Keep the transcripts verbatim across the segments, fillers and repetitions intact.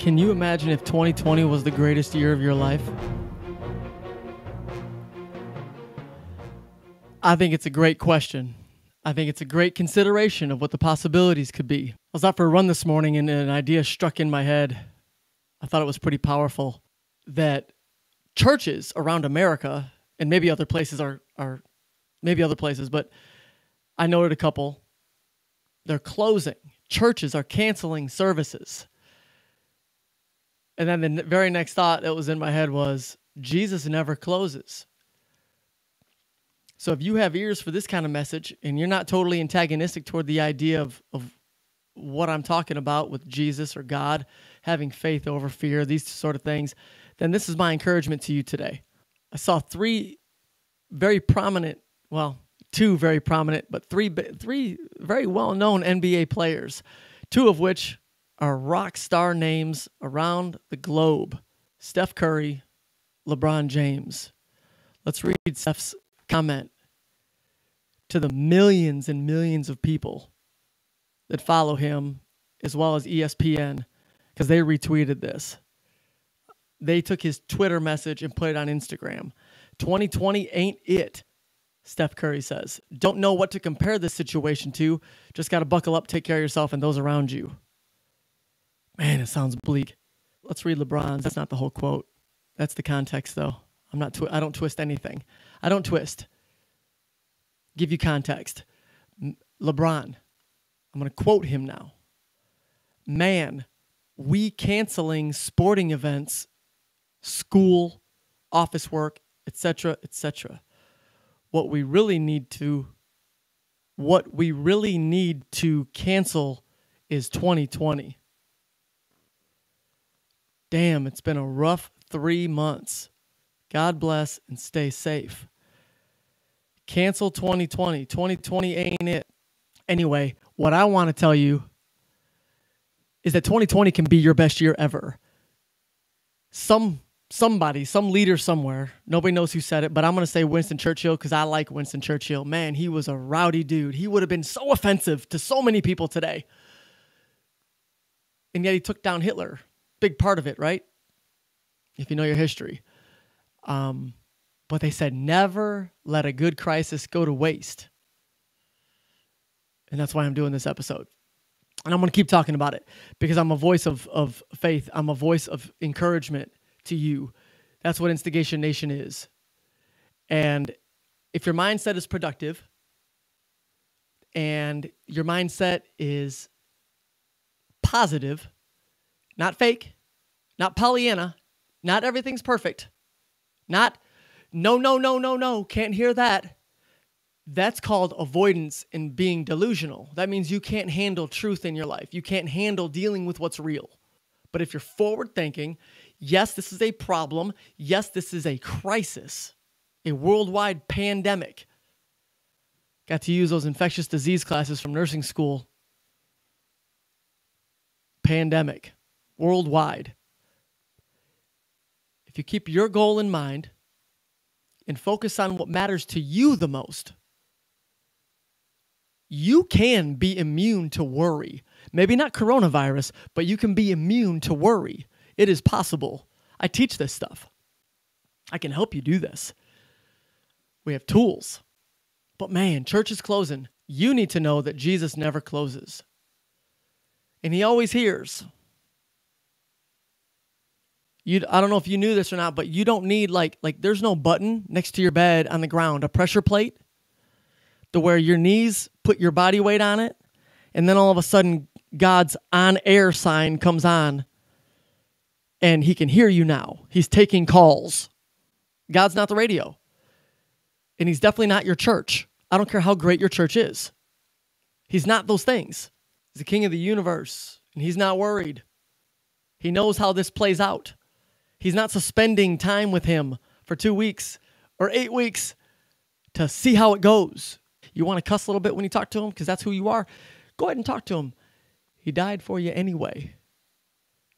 Can you imagine if twenty twenty was the greatest year of your life? I think it's a great question. I think it's a great consideration of what the possibilities could be. I was out for a run this morning and an idea struck in my head. I thought it was pretty powerful that churches around America and maybe other places are, are maybe other places, but I noted a couple. They're closing. Churches are canceling services. And then the very next thought that was in my head was, Jesus never closes. So if you have ears for this kind of message and you're not totally antagonistic toward the idea of, of what I'm talking about with Jesus or God, having faith over fear, these sort of things, then this is my encouragement to you today. I saw three very prominent, well, two very prominent, but three, three very well-known N B A players, two of which are rock star names around the globe. Steph Curry, LeBron James. Let's read Steph's comment to the millions and millions of people that follow him, as well as E S P N, because they retweeted this. They took his Twitter message and put it on Instagram. twenty twenty ain't it, Steph Curry says. Don't know what to compare this situation to. Just got to buckle up, take care of yourself and those around you. Man, it sounds bleak. Let's read LeBron's. That's not the whole quote. That's the context, though. I'm not twi- I don't twist anything. I don't twist. Give you context. LeBron, I'm going to quote him now. Man, we canceling sporting events, school, office work, et cetera, et cetera. What we really need to, what we really need to cancel is twenty twenty. Damn, it's been a rough three months. God bless and stay safe. Cancel twenty twenty. twenty twenty ain't it. Anyway, what I want to tell you is that twenty twenty can be your best year ever. Some somebody, some leader somewhere, nobody knows who said it, but I'm going to say Winston Churchill because I like Winston Churchill. Man, he was a rowdy dude. He would have been so offensive to so many people today. And yet he took down Hitler. Big part of it, right? If you know your history. Um, but they said, never let a good crisis go to waste. And that's why I'm doing this episode. And I'm going to keep talking about it because I'm a voice of, of faith. I'm a voice of encouragement to you. That's what Instigation Nation is. And if your mindset is productive and your mindset is positive, not fake, not Pollyanna, not everything's perfect, not no, no, no, no, no, can't hear that. That's called avoidance and being delusional. That means you can't handle truth in your life. You can't handle dealing with what's real. But if you're forward thinking, yes, this is a problem. Yes, this is a crisis, a worldwide pandemic. Got to use those infectious disease classes from nursing school. Pandemic. Worldwide. If you keep your goal in mind and focus on what matters to you the most, you can be immune to worry. Maybe not coronavirus, but you can be immune to worry. It is possible. I teach this stuff. I can help you do this. We have tools. But man, church is closing. You need to know that Jesus never closes. And he always hears. You, I don't know if you knew this or not, but you don't need like, like there's no button next to your bed on the ground, a pressure plate to where your knees put your body weight on it. And then all of a sudden God's on air sign comes on and he can hear you now. He's taking calls. God's not the radio and he's definitely not your church. I don't care how great your church is. He's not those things. He's the king of the universe and he's not worried. He knows how this plays out. He's not suspending time with him for two weeks or eight weeks to see how it goes. You want to cuss a little bit when you talk to him because that's who you are? Go ahead and talk to him. He died for you anyway.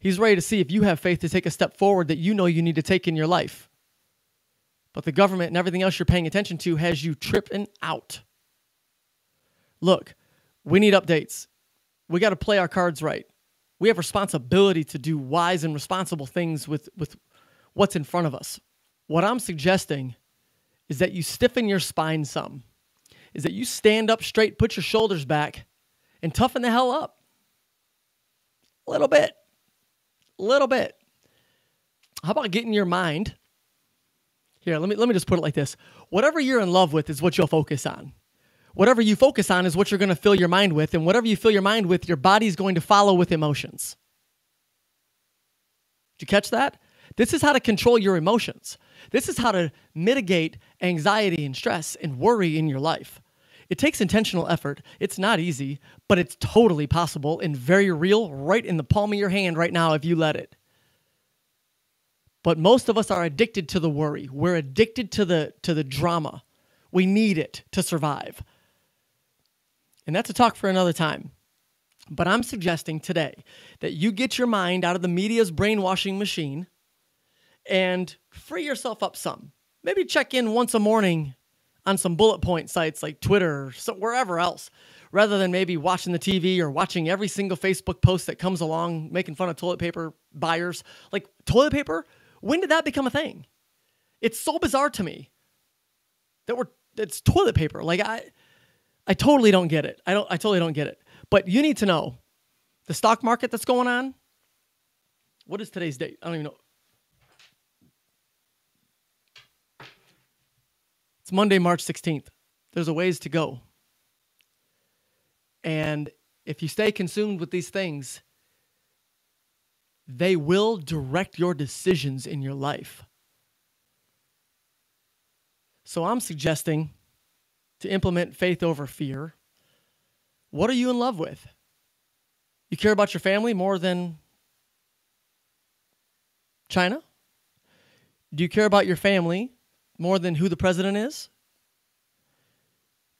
He's ready to see if you have faith to take a step forward that you know you need to take in your life. But the government and everything else you're paying attention to has you tripping out. Look, we need updates. We got to play our cards right. we have responsibility to do wise and responsible things with, with what's in front of us. What I'm suggesting is that you stiffen your spine some, is that you stand up straight, put your shoulders back, and toughen the hell up. A little bit. A little bit. How about getting your mind? Here, let me, let me just put it like this. Whatever you're in love with is what you'll focus on. Whatever you focus on is what you're going to fill your mind with, and whatever you fill your mind with, your body's going to follow with emotions. Did you catch that? This is how to control your emotions. This is how to mitigate anxiety and stress and worry in your life. It takes intentional effort. It's not easy, but it's totally possible and very real right in the palm of your hand right now if you let it. But most of us are addicted to the worry. We're addicted to the, to the drama. We need it to survive. And that's a talk for another time. But I'm suggesting today that you get your mind out of the media's brainwashing machine and free yourself up some. Maybe check in once a morning on some bullet point sites like Twitter or so, wherever else, rather than maybe watching the T V or watching every single Facebook post that comes along, making fun of toilet paper buyers. Like, toilet paper? When did that become a thing? It's so bizarre to me that we're, it's toilet paper. Like, I, I totally don't get it. I don't, I totally don't get it. But you need to know the stock market that's going on. What is today's date? I don't even know. It's Monday, March sixteenth. There's a ways to go. And if you stay consumed with these things, they will direct your decisions in your life. So I'm suggesting to implement faith over fear. What are you in love with? You care about your family more than China? Do you care about your family more than who the president is?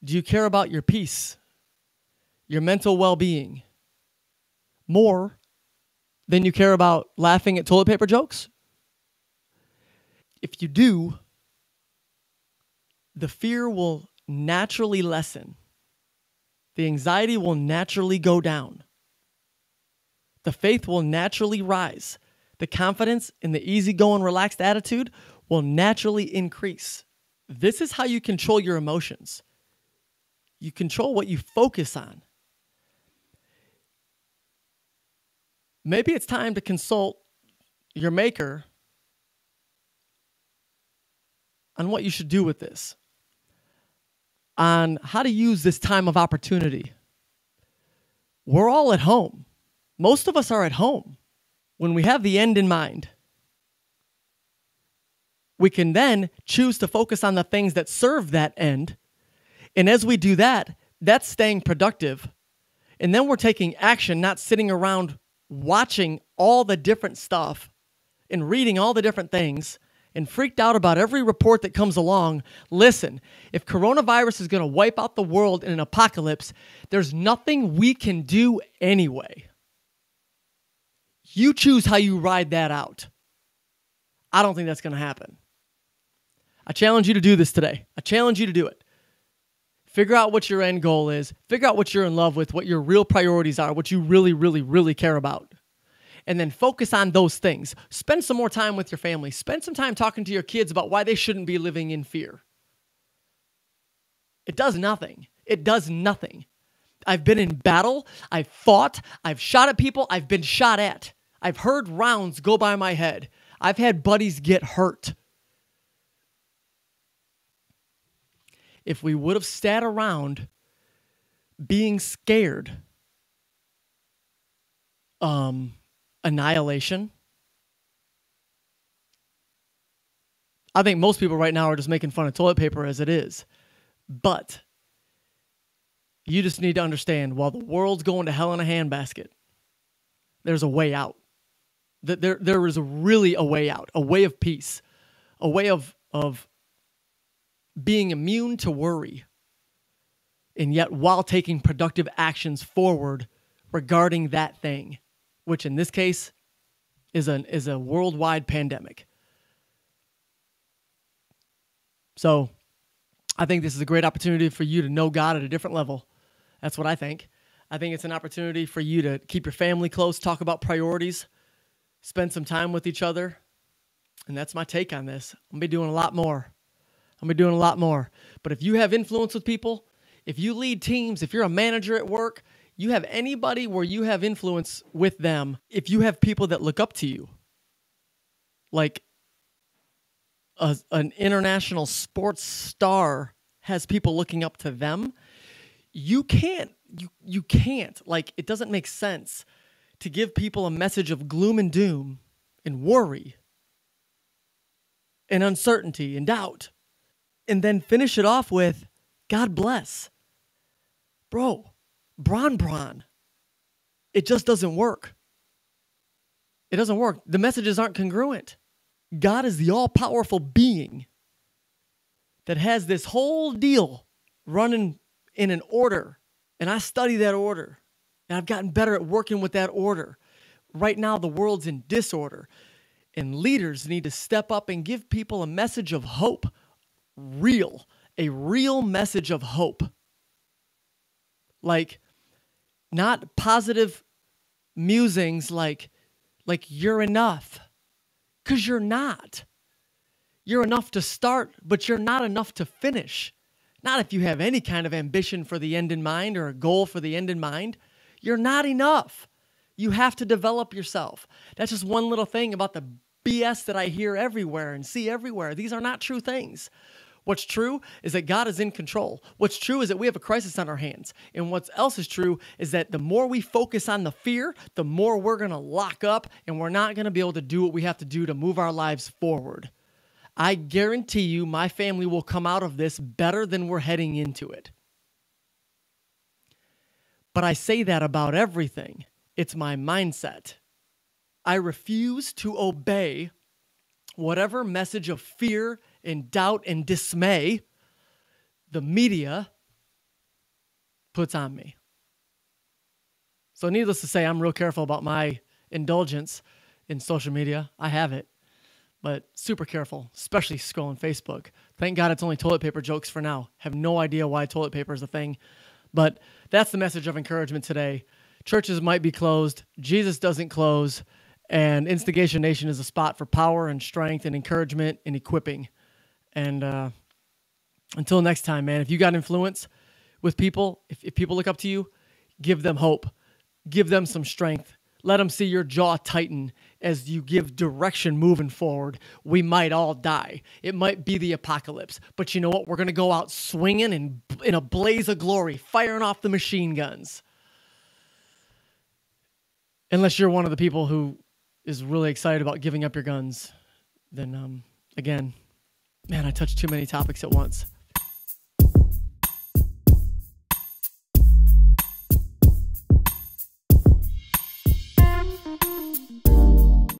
Do you care about your peace, your mental well-being, more than you care about laughing at toilet paper jokes? If you do, the fear will naturally lessen. The anxiety will naturally go down. The faith will naturally rise. The confidence and the easygoing, relaxed attitude will naturally increase. This is how you control your emotions. You control what you focus on. Maybe it's time to consult your maker on what you should do with this, on how to use this time of opportunity. We're all at home. Most of us are at home. When we have the end in mind, we can then choose to focus on the things that serve that end. And as we do that, that's staying productive. And then we're taking action, not sitting around watching all the different stuff and reading all the different things and freaked out about every report that comes along. Listen, if coronavirus is going to wipe out the world in an apocalypse, there's nothing we can do anyway. You choose how you ride that out. I don't think that's going to happen. I challenge you to do this today. I challenge you to do it. Figure out what your end goal is. Figure out what you're in love with, what your real priorities are, what you really, really, really care about. And then focus on those things. Spend some more time with your family. Spend some time talking to your kids about why they shouldn't be living in fear. It does nothing. It does nothing. I've been in battle. I've fought. I've shot at people. I've been shot at. I've heard rounds go by my head. I've had buddies get hurt. If we would have sat around being scared, um... annihilation. I think most people right now are just making fun of toilet paper as it is. But you just need to understand, while the world's going to hell in a handbasket, there's a way out. There, there is really a way out, a way of peace, a way of, of being immune to worry, and yet while taking productive actions forward regarding that thing, which in this case is an is a worldwide pandemic. So I think this is a great opportunity for you to know God at a different level. That's what I think. I think it's an opportunity for you to keep your family close, talk about priorities, spend some time with each other. And that's my take on this. I'm going to be doing a lot more. I'm going to be doing a lot more. But if you have influence with people, if you lead teams, if you're a manager at work, you have anybody where you have influence with them, if you have people that look up to you, like a, an international sports star has people looking up to them, you can't. You, you can't, like, it doesn't make sense to give people a message of gloom and doom and worry and uncertainty and doubt and then finish it off with, God bless. Bro, Bron Bron. It just doesn't work. It doesn't work. The messages aren't congruent. God is the all-powerful being that has this whole deal running in an order. And I study that order, and I've gotten better at working with that order. Right now, the world's in disorder, and leaders need to step up and give people a message of hope, real, a real message of hope. Like, not positive musings like, like you're enough, because you're not. You're enough to start, but you're not enough to finish. Not if you have any kind of ambition for the end in mind or a goal for the end in mind. You're not enough. You have to develop yourself. That's just one little thing about the B S that I hear everywhere and see everywhere. These are not true things. What's true is that God is in control. What's true is that we have a crisis on our hands. And what else is true is that the more we focus on the fear, the more we're going to lock up and we're not going to be able to do what we have to do to move our lives forward. I guarantee you my family will come out of this better than we're heading into it. But I say that about everything. It's my mindset. I refuse to obey whatever message of fear and doubt and dismay the media puts on me. So needless to say, I'm real careful about my indulgence in social media. I have it. But super careful, especially scrolling Facebook. Thank God it's only toilet paper jokes for now. Have no idea why toilet paper is a thing. But that's the message of encouragement today. Churches might be closed. Jesus doesn't close. And Instigation Nation is a spot for power and strength and encouragement and equipping. And uh, until next time, man, if you got influence with people, if, if people look up to you, give them hope. Give them some strength. Let them see your jaw tighten as you give direction moving forward. We might all die. It might be the apocalypse. But you know what? We're going to go out swinging and in a blaze of glory, firing off the machine guns. Unless you're one of the people who is really excited about giving up your guns. Then, um, again, man, I touched too many topics at once.